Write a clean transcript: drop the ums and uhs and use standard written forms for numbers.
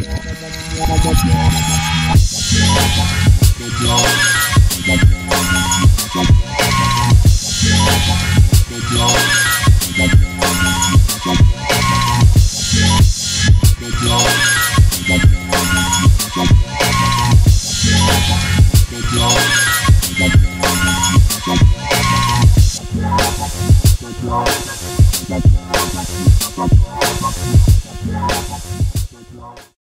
We'll be right back.